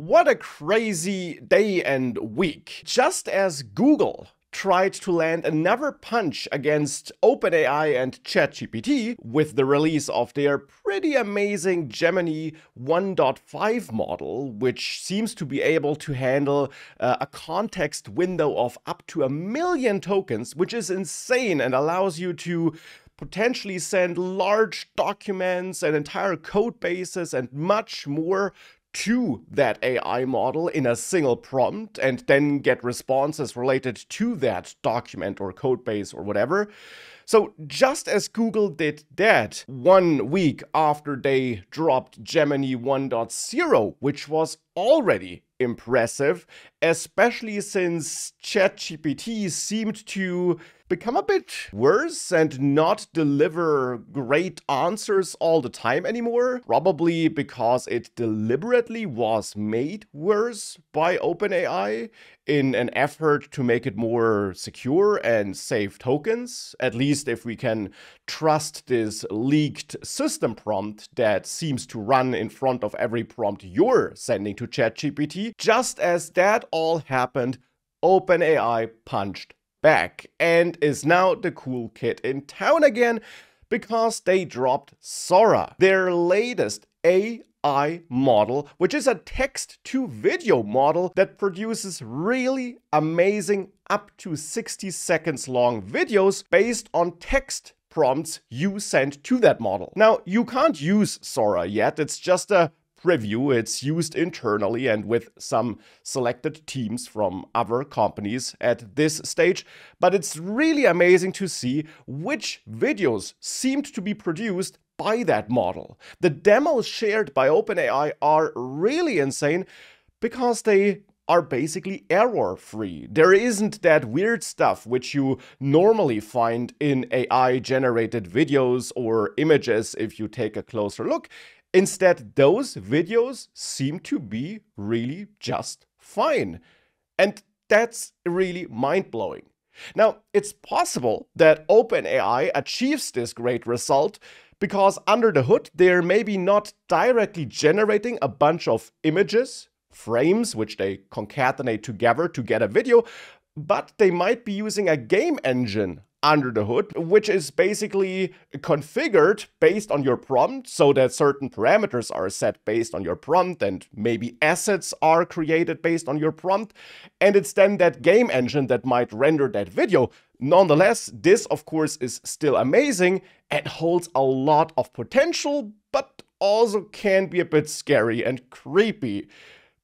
What a crazy day and week. Just as Google tried to land another punch against OpenAI and ChatGPT with the release of their pretty amazing Gemini 1.5 model, which seems to be able to handle a context window of up to 1 million tokens, which is insane and allows you to potentially send large documents and entire code bases and much more to that AI model in a single prompt and then get responses related to that document or code base or whatever. So just as Google did that, 1 week after they dropped Gemini 1.0, which was already impressive, especially since ChatGPT seemed to become a bit worse and not deliver great answers all the time anymore, probably because it deliberately was made worse by OpenAI in an effort to make it more secure and save tokens, at least if we can trust this leaked system prompt that seems to run in front of every prompt you're sending to ChatGPT. Just as that all happened, OpenAI punched back and is now the cool kid in town again because they dropped Sora, their latest AI model, which is a text-to-video model that produces really amazing up to 60 seconds long videos based on text prompts you send to that model. Now, you can't use Sora yet, it's just a preview. It's used internally and with some selected teams from other companies at this stage, but it's really amazing to see which videos seemed to be produced by that model. The demos shared by OpenAI are really insane because they are basically error-free. There isn't that weird stuff which you normally find in AI-generated videos or images if you take a closer look. Instead, those videos seem to be really just fine. And that's really mind-blowing. Now, it's possible that OpenAI achieves this great result because under the hood, they're maybe not directly generating a bunch of images, frames, which they concatenate together to get a video, but they might be using a game engine under the hood, which is basically configured based on your prompt so that certain parameters are set based on your prompt and maybe assets are created based on your prompt. And it's then that game engine that might render that video. Nonetheless, this of course is still amazing and holds a lot of potential, but also can be a bit scary and creepy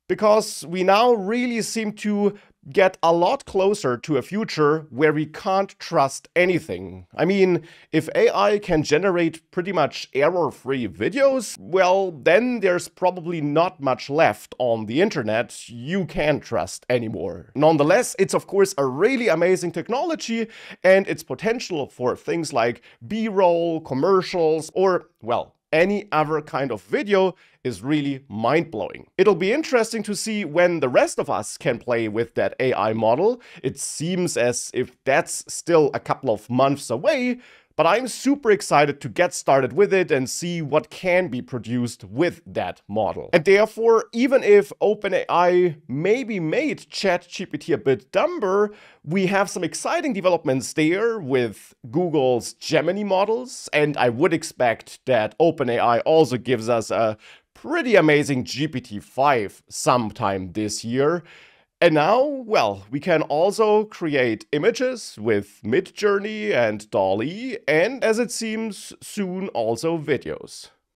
because we now really seem to get a lot closer to a future where we can't trust anything. I mean, if AI can generate pretty much error-free videos, well, then there's probably not much left on the internet you can trust anymore. Nonetheless, it's of course a really amazing technology, and its potential for things like B-roll, commercials, or, well, any other kind of video is really mind-blowing. It'll be interesting to see when the rest of us can play with that AI model. It seems as if that's still a couple of months away, but I'm super excited to get started with it and see what can be produced with that model. And therefore, even if OpenAI maybe made ChatGPT a bit dumber, we have some exciting developments there with Google's Gemini models, and I would expect that OpenAI also gives us a pretty amazing GPT-5 sometime this year. And now, well, we can also create images with Midjourney and DALL-E, and as it seems, soon also videos.